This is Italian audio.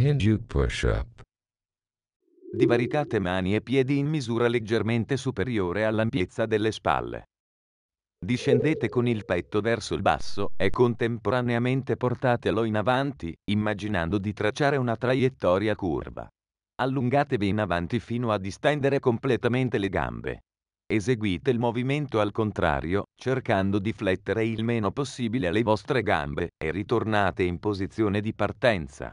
Hindu push-up. Divaricate mani e piedi in misura leggermente superiore all'ampiezza delle spalle. Discendete con il petto verso il basso e contemporaneamente portatelo in avanti, immaginando di tracciare una traiettoria curva. Allungatevi in avanti fino a distendere completamente le gambe. Eseguite il movimento al contrario, cercando di flettere il meno possibile le vostre gambe, e ritornate in posizione di partenza.